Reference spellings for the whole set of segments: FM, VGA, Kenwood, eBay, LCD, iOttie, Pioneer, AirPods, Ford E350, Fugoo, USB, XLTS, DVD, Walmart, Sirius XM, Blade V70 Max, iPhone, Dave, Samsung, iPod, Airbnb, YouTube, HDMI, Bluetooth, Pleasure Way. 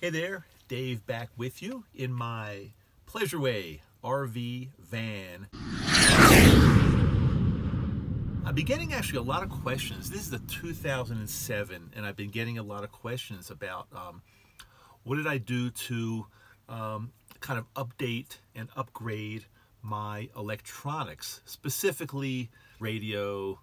Hey there, Dave back with you in my Pleasure Way RV van. I've been getting actually a lot of questions. This is the 2007 and I've been getting a lot of questions about what did I do to kind of update and upgrade my electronics, specifically radio,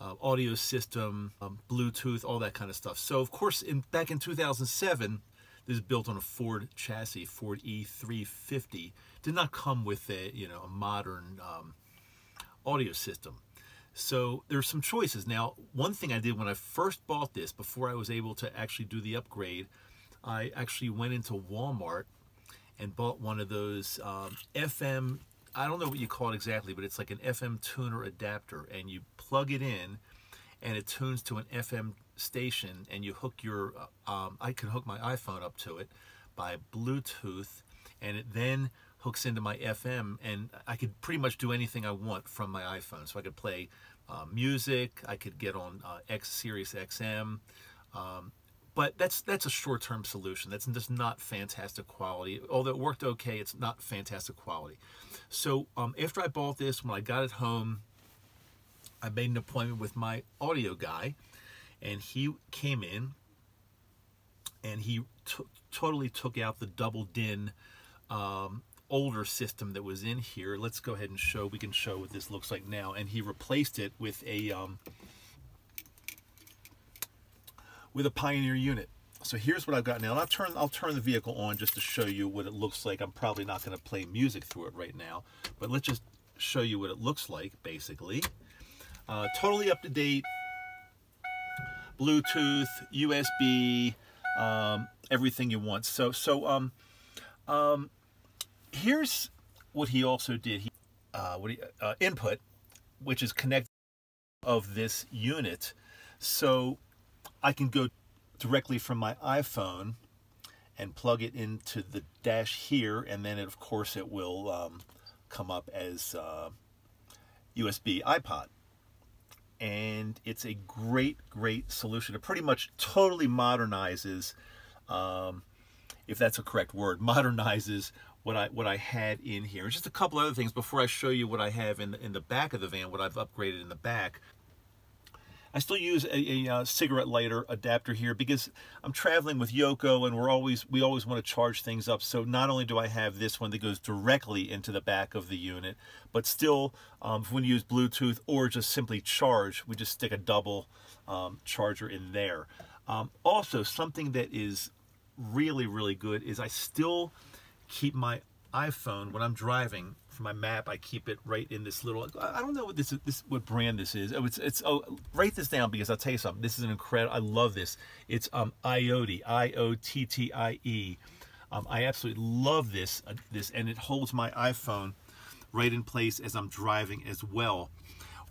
audio system, Bluetooth, all that kind of stuff. So of course back in 2007, this is built on a Ford chassis, Ford E350. Did not come with a, you know, a modern audio system. So there's some choices. Now, one thing I did when I first bought this, before I was able to actually do the upgrade, I actually went into Walmart and bought one of those FM, I don't know what you call it exactly, but it's like an FM tuner adapter, and you plug it in and it tunes to an FM station, and you hook your, I can hook my iPhone up to it by Bluetooth, and it then hooks into my FM, and I could pretty much do anything I want from my iPhone. So I could play music, I could get on Sirius XM, but that's a short-term solution. That's just not fantastic quality. Although it worked okay, it's not fantastic quality. So after I bought this, when I got it home, I made an appointment with my audio guy, and he came in and he totally took out the double din older system that was in here. Let's go ahead and show, we can show what this looks like now. And he replaced it with a Pioneer unit. So here's what I've got now. And I'll turn the vehicle on just to show you what it looks like. I'm probably not gonna play music through it right now, but let's just show you what it looks like basically. Totally up to date, Bluetooth, USB, everything you want. So here's what he also did. Input, which is connected of this unit, so I can go directly from my iPhone and plug it into the dash here, and then of course it will come up as USB iPod. And it's a great solution. It pretty much totally modernizes, if that's a correct word, modernizes what I had in here. And just a couple other things before I show you what I have in the back of the van, what I've upgraded in the back. I still use a cigarette lighter adapter here because I'm traveling with Yoko, and we always want to charge things up. So not only do I have this one that goes directly into the back of the unit, but still when you use Bluetooth or just simply charge, we just stick a double charger in there. Also, something that is really good is I still keep my iPhone when I'm driving. For my map, I keep it right in this little, I don't know what this is, what brand this is. Oh, write this down, because I'll tell you something. This is an incredible, I love this. It's iOttie, I-O-T-T-I-E. I absolutely love this, and it holds my iPhone right in place as I'm driving as well.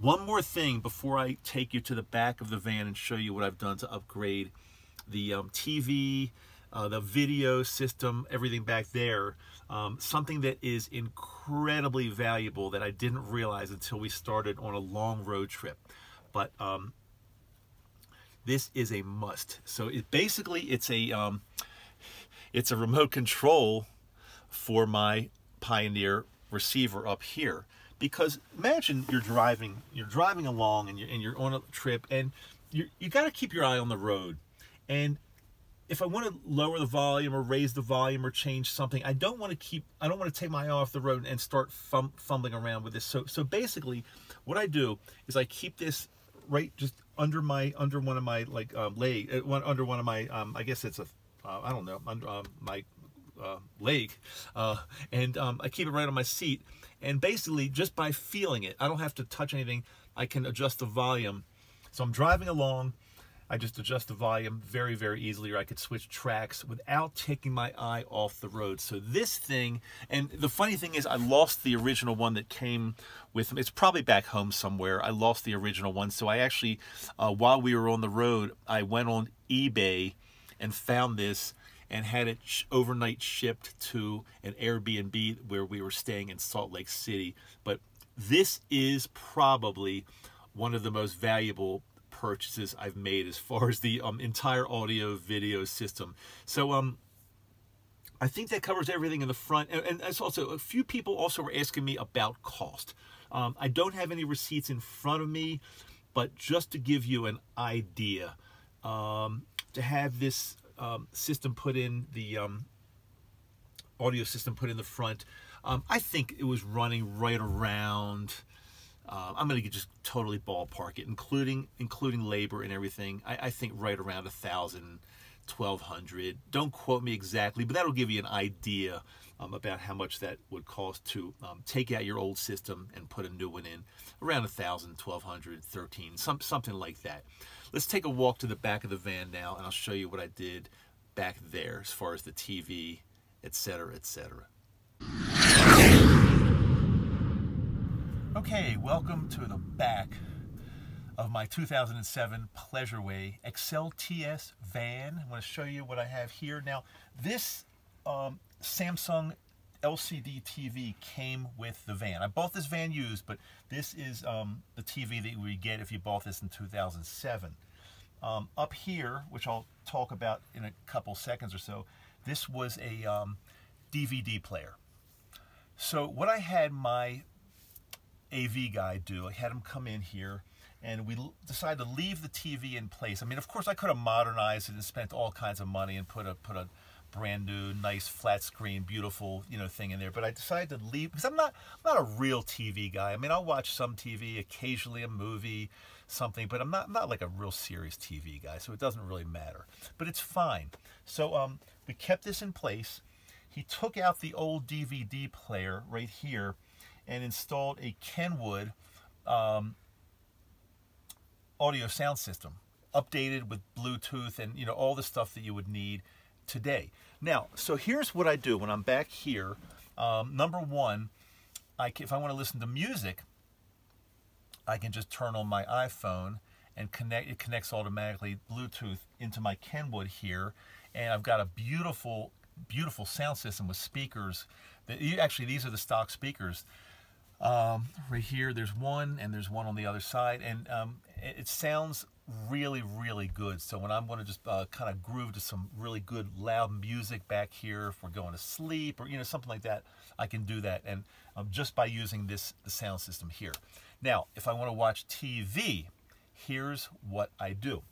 One more thing before I take you to the back of the van and show you what I've done to upgrade the TV, the video system, everything back there. Something that is incredibly valuable that I didn't realize until we started on a long road trip. But this is a must. So it basically, it's a remote control for my Pioneer receiver up here. Because imagine you're driving along, and you're on a trip, and you got to keep your eye on the road. And if I want to lower the volume or raise the volume or change something, I don't want to take my eye off the road and start fumbling around with this. So basically what I do is I keep this right just under one of my I guess it's a, I don't know, under my leg, and I keep it right on my seat, and basically just by feeling it, I don't have to touch anything, I can adjust the volume. So I'm driving along, I just adjust the volume very easily, or I could switch tracks without taking my eye off the road. So this thing, and the funny thing is I lost the original one that came with, it's probably back home somewhere. I lost the original one. So I actually, while we were on the road, I went on eBay and found this and had it overnight shipped to an Airbnb where we were staying in Salt Lake City. But this is probably one of the most valuable purchases I've made as far as the entire audio video system. So I think that covers everything in the front. And that's also, a few people also were asking me about cost. I don't have any receipts in front of me, but just to give you an idea, to have this system put in, the audio system put in the front, I think it was running right around, I'm going to just totally ballpark it, including labor and everything. I think right around $1,200. Don't quote me exactly, but that'll give you an idea about how much that would cost to take out your old system and put a new one in. Around $1,000, $1,200, $1,300, something like that. Let's take a walk to the back of the van now, and I'll show you what I did back there as far as the TV, etc., etc. Okay, welcome to the back of my 2007 Pleasure Way XLTS van. I'm going to show you what I have here. Now, this Samsung LCD TV came with the van. I bought this van used, but this is the TV that you would get if you bought this in 2007. Up here, which I'll talk about in a couple seconds or so, this was a DVD player. So what I had my AV guy do, I had him come in here, and we decided to leave the TV in place. I mean, of course, I could have modernized it and spent all kinds of money and put a brand new, nice flat screen, beautiful, you know, thing in there. But I decided to leave because I'm not a real TV guy. I mean, I'll watch some TV, occasionally a movie, something, but I'm not like a real serious TV guy, so it doesn't really matter. But it's fine. So we kept this in place. He took out the old DVD player right here and installed a Kenwood audio sound system, updated with Bluetooth and, you know, all the stuff that you would need today. Now, so here's what I do when I'm back here. Number one, if I want to listen to music, I can just turn on my iPhone and connect. It connects automatically Bluetooth into my Kenwood here, and I've got a beautiful, beautiful sound system with speakers. Actually, these are the stock speakers. Right here, there's one, and there's one on the other side, and it sounds really, really good. So when I'm going to just kind of groove to some really good loud music back here, if we're going to sleep or, you know, something like that, I can do that, and just by using the sound system here. Now, if I want to watch TV, here's what I do.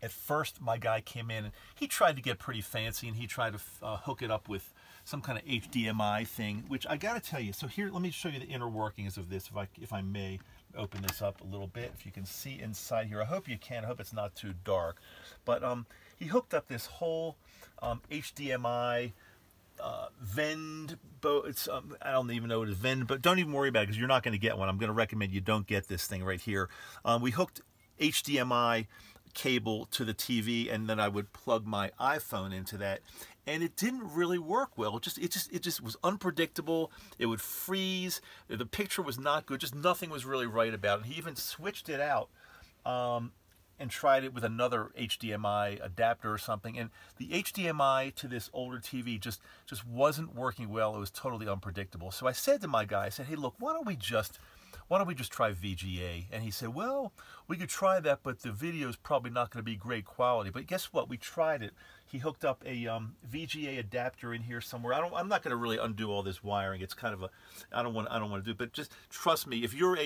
At first, my guy came in, and he tried to get pretty fancy, and he tried to hook it up with some kind of HDMI thing, which I gotta tell you. So here, let me show you the inner workings of this, if I may open this up a little bit, if you can see inside here. I hope you can. I hope it's not too dark. But he hooked up this whole HDMI vend, it's I don't even know what it is, vend, but don't even worry about it because you're not going to get one. I'm going to recommend you don't get this thing right here. We hooked HDMI cable to the TV, and then I would plug my iPhone into that, and it didn't really work well. It just was unpredictable. It would freeze. The picture was not good. Just nothing was really right about it. He even switched it out and tried it with another HDMI adapter or something, and the HDMI to this older TV just wasn't working well. It was totally unpredictable. So I said to my guy, I said, hey, look, why don't we just try VGA? And he said, well, we could try that, but the video is probably not going to be great quality. But guess what? We tried it. He hooked up a VGA adapter in here somewhere. I'm not going to really undo all this wiring. It's kind of a, I don't want to do it. But just trust me, if you're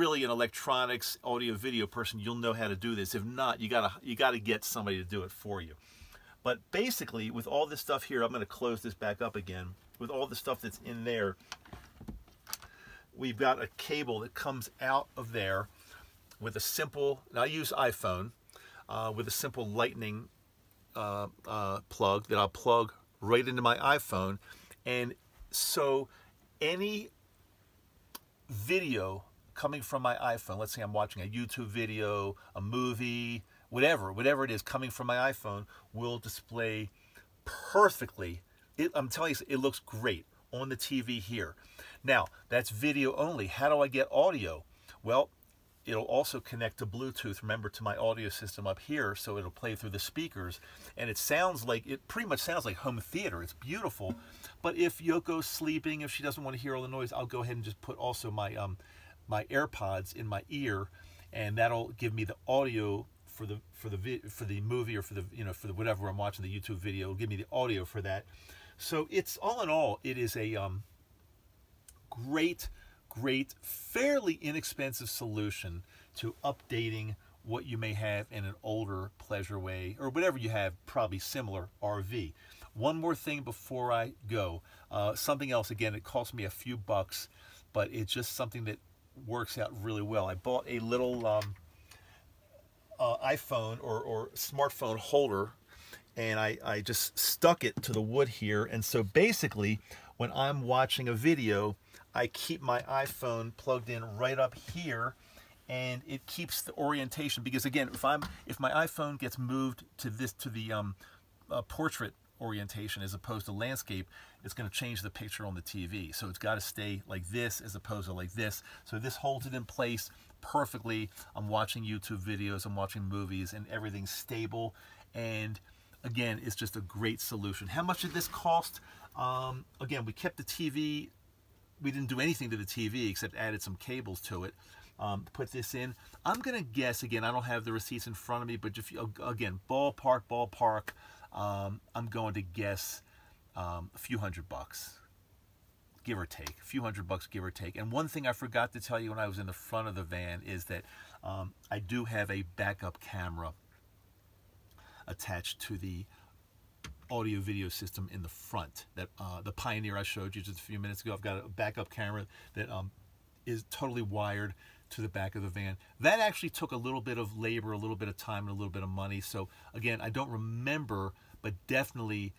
really an electronics audio video person, you'll know how to do this. If not, you gotta get somebody to do it for you. But basically, with all this stuff here, I'm going to close this back up again. With all the stuff that's in there, we've got a cable that comes out of there with a simple, and I use iPhone, with a simple lightning plug that I'll plug right into my iPhone. And so any video coming from my iPhone, let's say I'm watching a YouTube video, a movie, whatever it is coming from my iPhone, will display perfectly. I'm telling you, it looks great on the TV here. Now, that's video only. How do I get audio? Well, it'll also connect to Bluetooth, remember, to my audio system up here, so it'll play through the speakers, and it pretty much sounds like home theater. It's beautiful. But if Yoko's sleeping, if she doesn't want to hear all the noise, I'll go ahead and just put also my AirPods in my ear, and that'll give me the audio for the movie, or for the, for the whatever I'm watching, the YouTube video. It'll give me the audio for that. So it's, all in all, it is a great, fairly inexpensive solution to updating what you may have in an older Pleasure Way, or whatever you have, probably similar RV. One more thing before I go, something else, again, it cost me a few bucks, but it's just something that works out really well. I bought a little iPhone or smartphone holder, and I just stuck it to the wood here, and so basically when I'm watching a video, I keep my iPhone plugged in right up here, and it keeps the orientation, because again, if my iPhone gets moved to this, to the portrait orientation as opposed to landscape, it's going to change the picture on the TV. So it's got to stay like this as opposed to like this. So this holds it in place perfectly. I'm watching YouTube videos, I'm watching movies, and everything's stable. And again, it's just a great solution. How much did this cost? Again, we kept the TV. We didn't do anything to the TV except added some cables to it. Put this in. I'm going to guess, again, I don't have the receipts in front of me, but if you, again, ballpark, I'm going to guess a few $100s, give or take. A few $100s, give or take. And one thing I forgot to tell you when I was in the front of the van is that I do have a backup camera attached to the audio video system in the front. That the Pioneer I showed you just a few minutes ago. I've got a backup camera that is totally wired to the back of the van. That actually took a little bit of labor, a little bit of time, and a little bit of money. So again, I don't remember, but definitely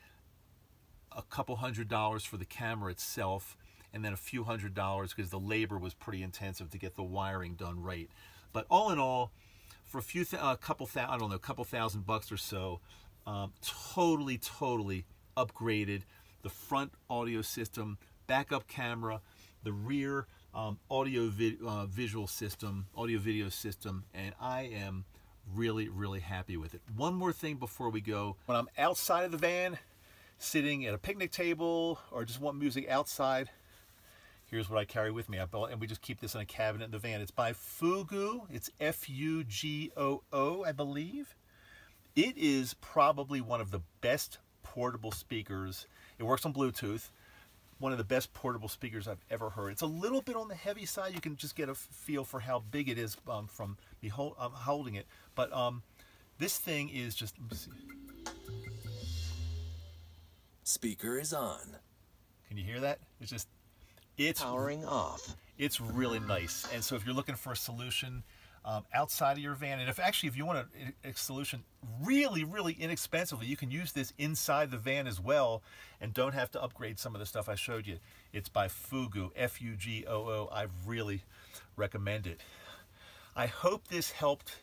a couple $100s for the camera itself, and then a few $100s because the labor was pretty intensive to get the wiring done right. But all in all, for a few, a couple $1,000 or so, totally upgraded the front audio system, backup camera, the rear audio video system, and I am really happy with it. One more thing before we go. When I'm outside of the van, sitting at a picnic table, or just want music outside, here's what I carry with me. I bought, and we just keep this in a cabinet in the van. It's by Fugoo. It's F-U-G-O-O, I believe. It is probably one of the best portable speakers. It works on Bluetooth. One of the best portable speakers I've ever heard. It's a little bit on the heavy side. You can just get a feel for how big it is from me holding it. But this thing is just... Let me see. Speaker is on. Can you hear that? It's just... It's powering off. It's really nice. And so if you're looking for a solution outside of your van, and if you want a solution really inexpensively, you can use this inside the van as well, and don't have to upgrade some of the stuff I showed you. It's by Fugoo, F-U-G-O-O. I really recommend it. I hope this helped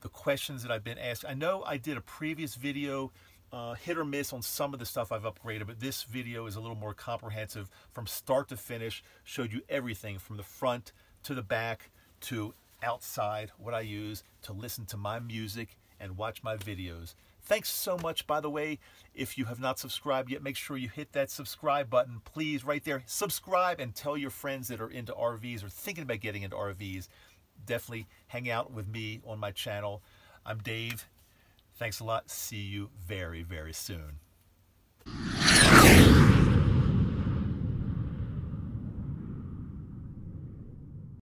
the questions that I've been asked. I know I did a previous video, hit or miss on some of the stuff I've upgraded, but this video is a little more comprehensive from start to finish. Showed you everything from the front to the back to outside, what I use to listen to my music and watch my videos. Thanks so much. By the way, if you have not subscribed yet, make sure you hit that subscribe button, please, right there. Subscribe and tell your friends that are into RVs or thinking about getting into RVs. Definitely hang out with me on my channel. I'm Dave. Thanks a lot. See you very soon.